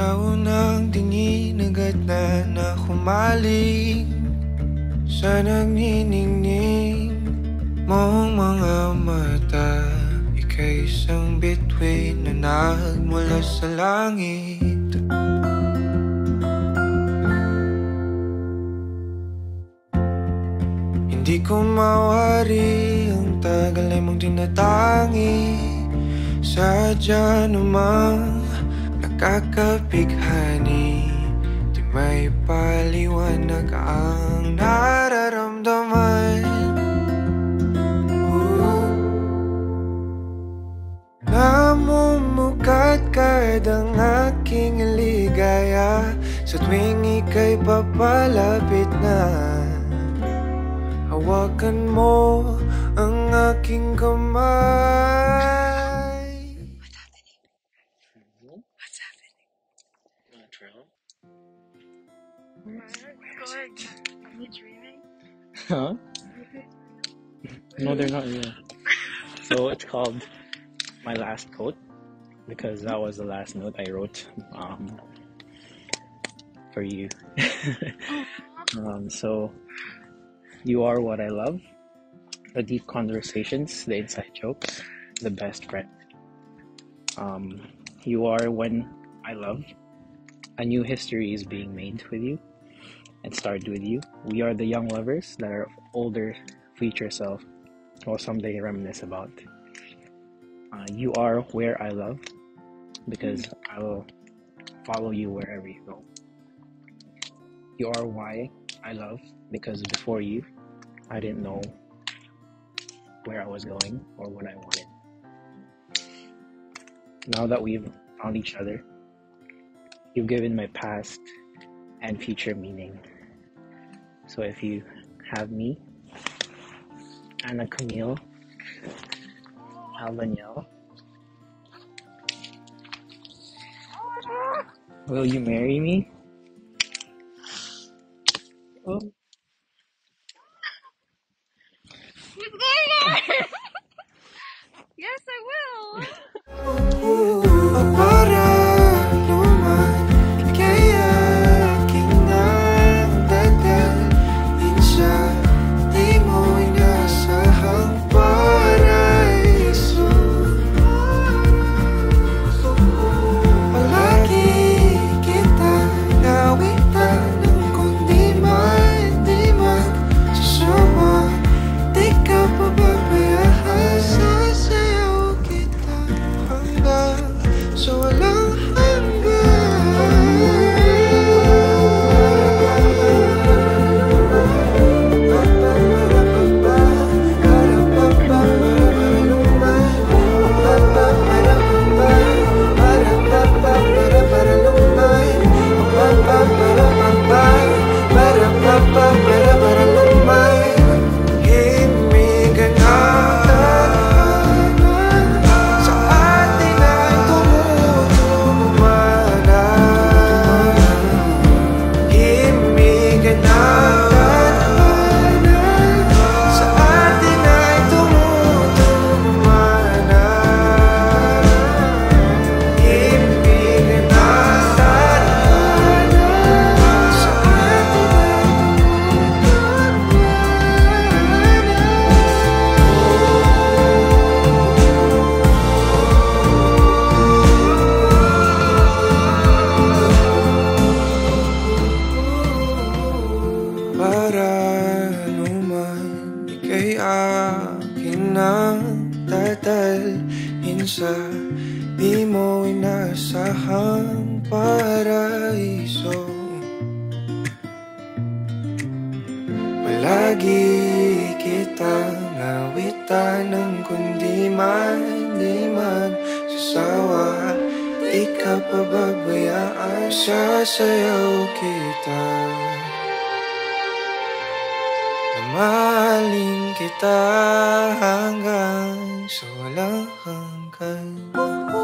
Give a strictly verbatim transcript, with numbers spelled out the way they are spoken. Sa unang tingin agad na nahumaling sa nagniningning mong mga mata. Ika'y isang bituin na nagmula sa langit. Hindi ko mawari ang tagal ay mong tinatangi. Sadya namang nakakapighani, di may paliwanag ang nararamdaman. Namumukat kadang aking ligaya sa tuwing ika'y papalapit na. Hawakan mo ang aking kamay. Are you dreaming? Huh? No, they're not real. So it's called My Last Coat because that was the last note I wrote um, for you. um, so you are what I love, the deep conversations, the inside jokes, the best friend. Um, you are when I love. A new history is being made with you. And start with you. We are the young lovers that our older future self will someday reminisce about. Uh, you are where I love because I will follow you wherever you go. You are why I love because before you, I didn't know where I was going or what I wanted. Now that we've found each other, you've given my past and future meaning. So if you have me, Anna Camille Albaniel, will you marry me? Oh. Yes, I will. Akin ang tatalhin sa di mo inasahang paraiso. Palagi kitang awitan ng kundi man di magsasawa. Di ka pababayaan, sasayaw kita. Mahalin kita hanggang sa walang hanggan.